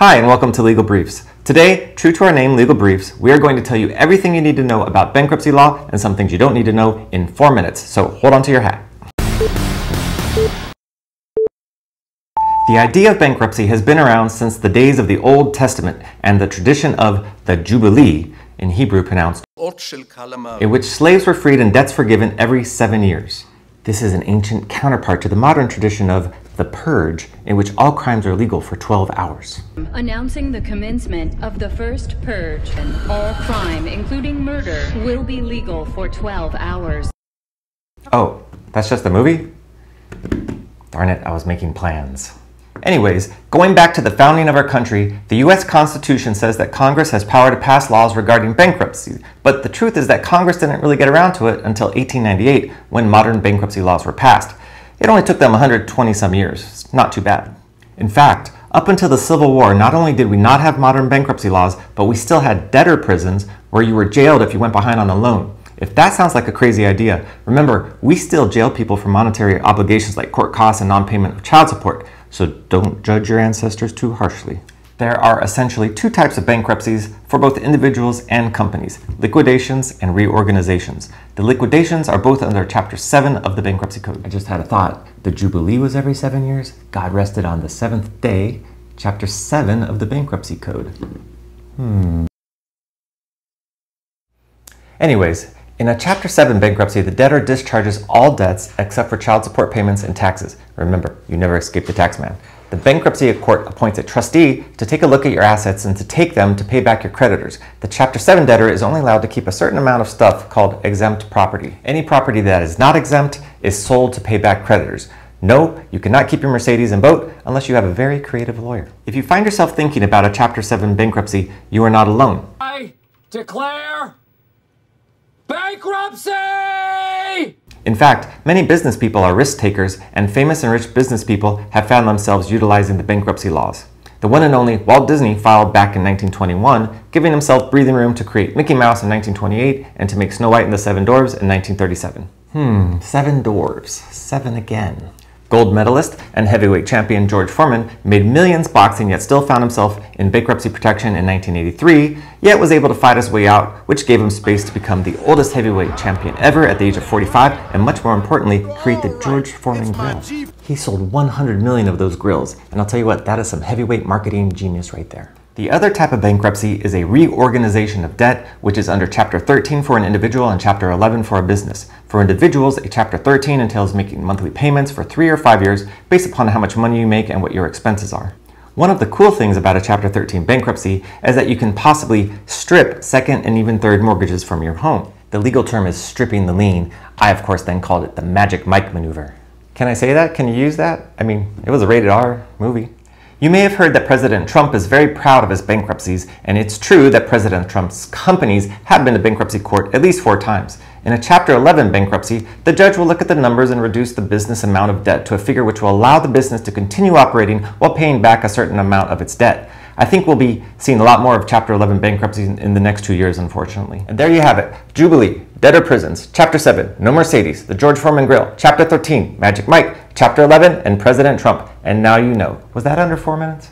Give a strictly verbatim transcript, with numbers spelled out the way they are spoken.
Hi, and welcome to Legal Briefs. Today, true to our name, Legal Briefs, we are going to tell you everything you need to know about bankruptcy law and some things you don't need to know in four minutes, so hold on to your hat. The idea of bankruptcy has been around since the days of the Old Testament and the tradition of the Jubilee, in Hebrew pronounced, in which slaves were freed and debts forgiven every seven years. This is an ancient counterpart to the modern tradition of the purge, in which all crimes are legal for twelve hours. Announcing the commencement of the first purge, and all crime, including murder, will be legal for twelve hours. Oh, that's just the movie? Darn it, I was making plans. Anyways, going back to the founding of our country, the U S Constitution says that Congress has power to pass laws regarding bankruptcy, but the truth is that Congress didn't really get around to it until eighteen ninety-eight, when modern bankruptcy laws were passed. It only took them one hundred twenty some years. It's not too bad. In fact, up until the Civil War, not only did we not have modern bankruptcy laws, but we still had debtor prisons where you were jailed if you went behind on a loan. If that sounds like a crazy idea, remember, we still jail people for monetary obligations like court costs and non-payment of child support. So don't judge your ancestors too harshly. There are essentially two types of bankruptcies for both individuals and companies: liquidations and reorganizations. The liquidations are both under Chapter seven of the Bankruptcy Code. I just had a thought. The Jubilee was every seven years. God rested on the seventh day. Chapter seven of the Bankruptcy Code. Hmm. Anyways, in a Chapter seven bankruptcy, the debtor discharges all debts except for child support payments and taxes. Remember, you never escape the tax man. The bankruptcy court appoints a trustee to take a look at your assets and to take them to pay back your creditors. The Chapter seven debtor is only allowed to keep a certain amount of stuff called exempt property. Any property that is not exempt is sold to pay back creditors. No, you cannot keep your Mercedes and boat unless you have a very creative lawyer. If you find yourself thinking about a Chapter seven bankruptcy, you are not alone. I declare bankruptcy! In fact, many business people are risk takers, and famous and rich business people have found themselves utilizing the bankruptcy laws. The one and only Walt Disney filed back in nineteen twenty-one, giving himself breathing room to create Mickey Mouse in nineteen twenty-eight and to make Snow White and the Seven Dwarves in nineteen thirty-seven. Hmm, seven dwarves. Seven again. Gold medalist and heavyweight champion George Foreman made millions boxing, yet still found himself in bankruptcy protection in nineteen eighty-three, yet was able to fight his way out, which gave him space to become the oldest heavyweight champion ever at the age of forty-five, and much more importantly, create the George Foreman Grill. He sold one hundred million of those grills, and I'll tell you what, that is some heavyweight marketing genius right there. The other type of bankruptcy is a reorganization of debt, which is under Chapter thirteen for an individual and Chapter eleven for a business. For individuals, a Chapter thirteen entails making monthly payments for three or five years based upon how much money you make and what your expenses are. One of the cool things about a Chapter thirteen bankruptcy is that you can possibly strip second and even third mortgages from your home. The legal term is stripping the lien. I, of course, then called it the Magic Mike maneuver. Can I say that? Can you use that? I mean, it was a rated R movie. You may have heard that President Trump is very proud of his bankruptcies, and it's true that President Trump's companies have been to bankruptcy court at least four times. In a Chapter eleven bankruptcy, the judge will look at the numbers and reduce the business amount of debt to a figure which will allow the business to continue operating while paying back a certain amount of its debt. I think we'll be seeing a lot more of Chapter eleven bankruptcies in the next two years, unfortunately. And there you have it. Jubilee, debtor prisons, Chapter seven, no Mercedes, the George Foreman Grill, Chapter thirteen, Magic Mike, Chapter eleven, and President Trump. And now you know. Was that under four minutes?